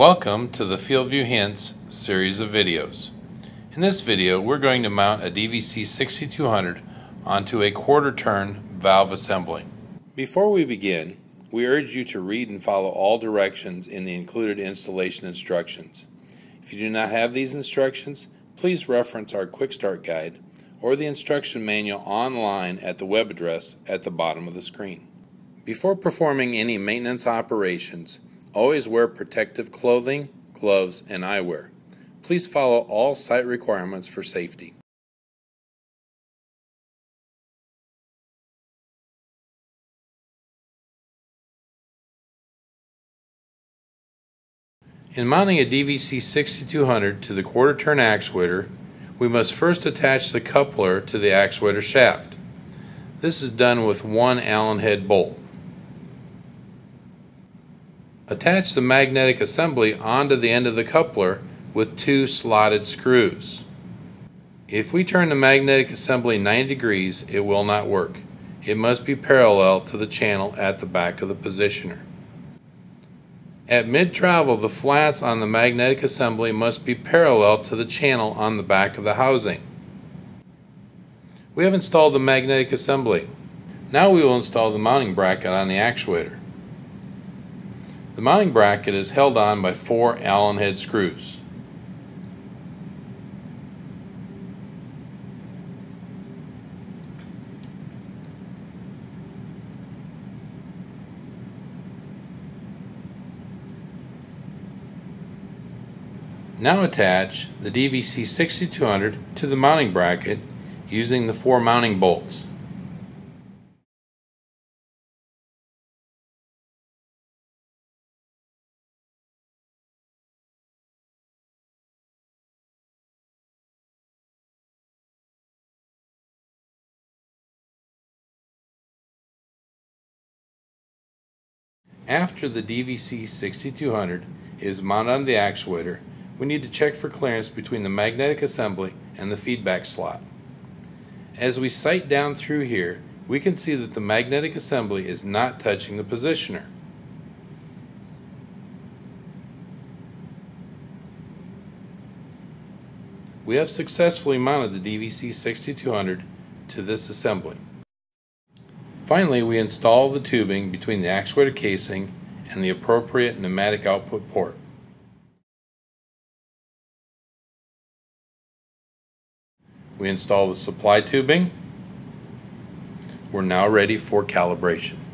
Welcome to the FieldView Hints series of videos. In this video we're going to mount a DVC6200 onto a quarter turn valve assembly. Before we begin, we urge you to read and follow all directions in the included installation instructions. If you do not have these instructions, please reference our Quick Start Guide or the instruction manual online at the web address at the bottom of the screen. Before performing any maintenance operations, always wear protective clothing, gloves, and eyewear. Please follow all site requirements for safety. In mounting a DVC6200 to the quarter turn actuator, we must first attach the coupler to the actuator shaft. This is done with one Allen head bolt. Attach the magnetic assembly onto the end of the coupler with two slotted screws. If we turn the magnetic assembly 90 degrees, it will not work. It must be parallel to the channel at the back of the positioner. At mid-travel, the flats on the magnetic assembly must be parallel to the channel on the back of the housing. We have installed the magnetic assembly. Now we will install the mounting bracket on the actuator. The mounting bracket is held on by four Allen head screws. Now attach the DVC6200 to the mounting bracket using the four mounting bolts. After the DVC6200 is mounted on the actuator, we need to check for clearance between the magnetic assembly and the feedback slot. As we sight down through here, we can see that the magnetic assembly is not touching the positioner. We have successfully mounted the DVC6200 to this assembly. Finally, we install the tubing between the actuator casing and the appropriate pneumatic output port. We install the supply tubing. We're now ready for calibration.